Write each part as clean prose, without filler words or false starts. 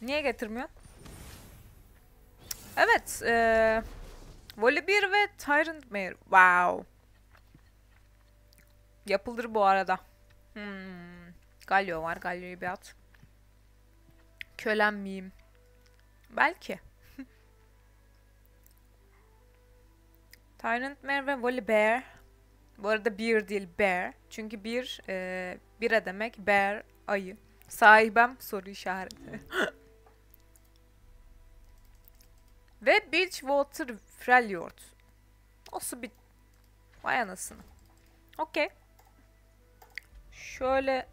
Niye getirmiyor? Evet. Volibear ve Tyrant Mare. Wow. Yapılır bu arada. Galio var. Galio'yu bir at. Kölen miyim? Belki. Tyrant Mare ve Volibear. Bu arada bear değil bear. Çünkü bir bire demek, bear ayı. Sahibem soru işareti. Ve Bilgewater Freljord. O su bir... Vay anasını. Okey. Şöyle...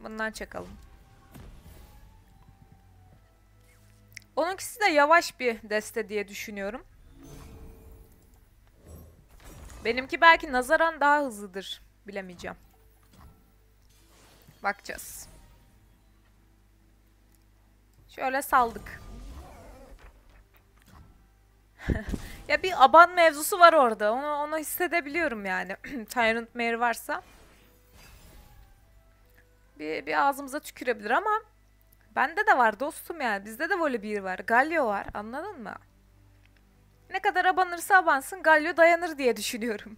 bundan çakalım. Onunkisi de yavaş bir deste diye düşünüyorum. Benimki belki nazaran daha hızlıdır. Bilemeyeceğim. Bakacağız. Şöyle saldık. Ya bir aban mevzusu var orada. Onu hissedebiliyorum yani. Tyrant Mare varsa. Bir ağzımıza tükürebilir ama bende de var dostum yani. Bizde de Volibear var. Galio var. Anladın mı? Ne kadar abanırsa abansın Galio dayanır diye düşünüyorum.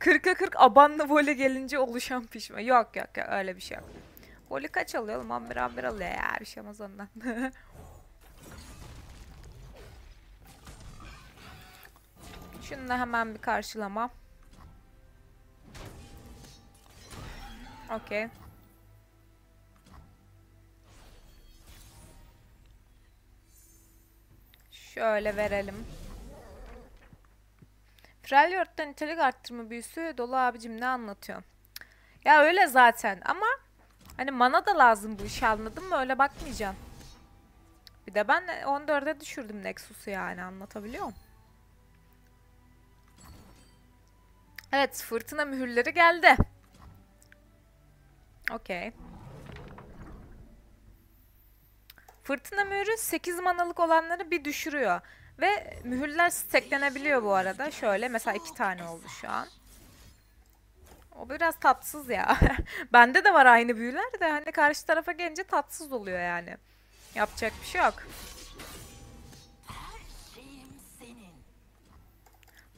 40'a 40 abanlı voli gelince oluşan pişme. Yok yok ya öyle bir şey yok. Voli kaç alıyor oğlum? 11 alıyor ya. Bir şey olmaz ondan. Şununla hemen bir karşılama. Okey. Şöyle verelim. Freljord'dan nitelik arttırma büyüsü. Dolu abicim ne anlatıyorsun? Ya öyle zaten ama hani mana da lazım bu işe, anladın mı? Öyle bakmayacağım. Bir de ben 14'e düşürdüm nexus'u yani, anlatabiliyor muyum? Evet, fırtına mühürleri geldi. Okey. Fırtına mühürü 8 manalık olanları bir düşürüyor. Ve mühürler steklenebiliyor bu arada. Şöyle mesela 2 tane oldu şu an. O biraz tatsız ya. Bende de var aynı büyüler de hani karşı tarafa gelince tatsız oluyor yani. Yapacak bir şey yok.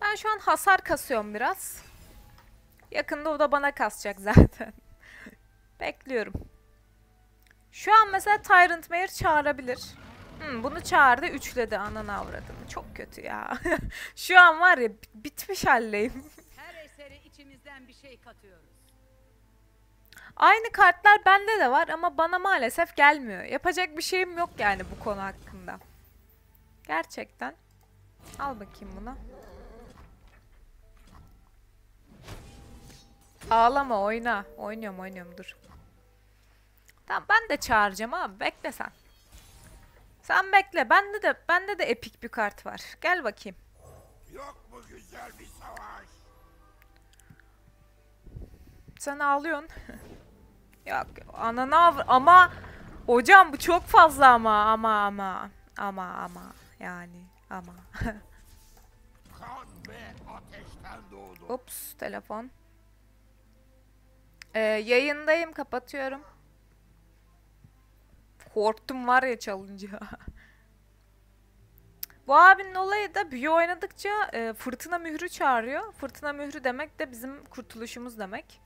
Ben şu an hasar kasıyorum biraz. Yakında o da bana kasacak zaten. Bekliyorum. Şu an mesela Tyrant Mare çağırabilir. Bunu çağırdı, üçledi. Ananı avradını. Çok kötü ya. Şu an var ya bitmiş halleyim. Her eseri içimizden bir şey katıyoruz. Aynı kartlar bende de var ama bana maalesef gelmiyor. Yapacak bir şeyim yok yani bu konu hakkında. Gerçekten. Al bakayım bunu. Ağlama, oyna. Oynuyorum dur. Tamam ben de çağıracağım abi, bekle sen. Sen bekle. Bende de epik bir kart var. Gel bakayım. Yok mu güzel bir savaş? Sen ağlıyorsun. Yok ananı ama hocam bu çok fazla ama yani ama. Ups telefon. Yayındayım, kapatıyorum. Korktum var ya çalınca. Bu abinin olayı da büyü oynadıkça fırtına mührü çağırıyor. Fırtına mührü demek de bizim kurtuluşumuz demek.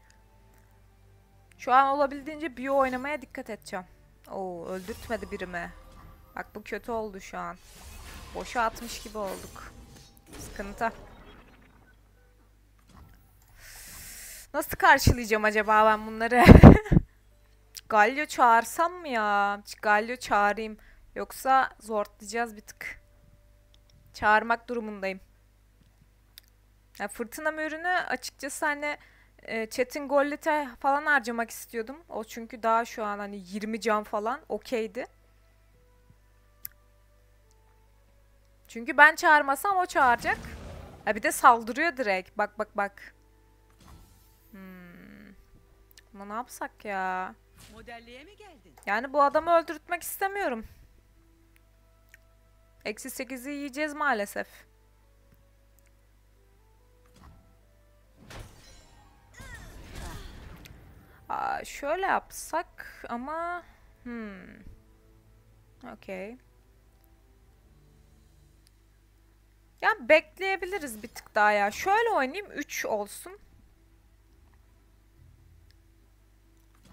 Şu an olabildiğince büyü oynamaya dikkat edeceğim. Oo, öldürtmedi birimi. Bak bu kötü oldu şu an. Boşa atmış gibi olduk. Sıkıntı. Nasıl karşılayacağım acaba ben bunları? Galio çağırsam mı ya? Galio çağırayım. Yoksa zorlayacağız bir tık. Çağırmak durumundayım. Yani fırtına mührünü açıkçası hani Çetin Göl'e falan harcamak istiyordum. O çünkü daha şu an hani 20 can falan okeydi. Çünkü ben çağırmasam o çağıracak. Ya bir de saldırıyor direkt. Bak. Ama ne yapsak ya? Modelliğe mi geldin? Yani bu adamı öldürtmek istemiyorum. Eksi 8'i yiyeceğiz maalesef. Ya şöyle yapsak ama... Okey. Ya bekleyebiliriz bir tık daha ya. Şöyle oynayayım. 3 olsun.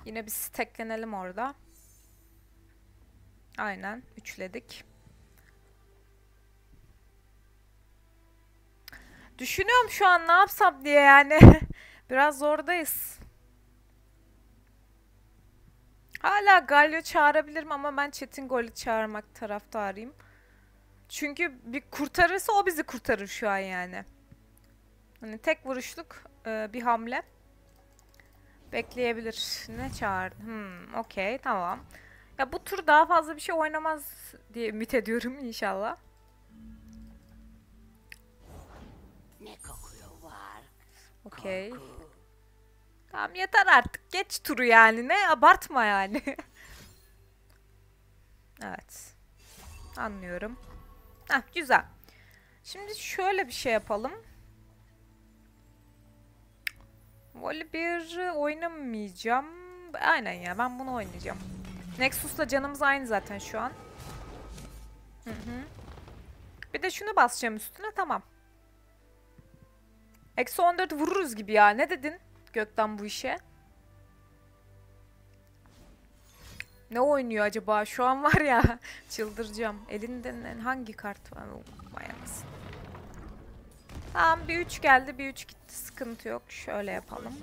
Yine bir steklenelim orada. Aynen. Üçledik. Düşünüyorum şu an ne yapsam diye yani. Biraz zordayız. Hala Galio çağırabilirim ama ben Çetin Göl'ü çağırmak taraftarıyım. Çünkü bir kurtarırsa o bizi kurtarır şu an yani. Hani tek vuruşluk bir hamle. Bekleyebilir. Ne çağırdı? Okey, tamam. Ya bu tur daha fazla bir şey oynamaz diye ümit ediyorum inşallah. Ne kokuyor var? Okey. Tamam yeter artık. Geç turu yani. Ne? Abartma yani. Evet. Anlıyorum. Heh, güzel. Şimdi şöyle bir şey yapalım. Volibear'ı oynamayacağım. Aynen ya. Ben bunu oynayacağım. Nexus'la canımız aynı zaten şu an. Bir de şunu basacağım üstüne. Tamam. Eksi 14 vururuz gibi ya. Ne dedin? Gökten bu işe. Ne oynuyor acaba? Şu an var ya. Çıldıracağım. Elinden hangi kart var? Bayamaz. Tamam bir 3 geldi bir 3 gitti. Sıkıntı yok. Şöyle yapalım.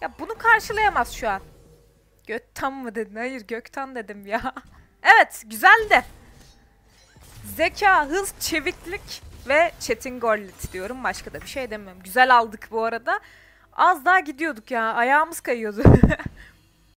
Ya bunu karşılayamaz şu an. Gökten mı dedin? Hayır Gökten dedim ya. Evet güzeldi. Zeka, hız, çeviklik ve Çetin Gollit diyorum. Başka da bir şey demiyorum. Güzel aldık bu arada. Az daha gidiyorduk ya. Ayağımız kayıyordu.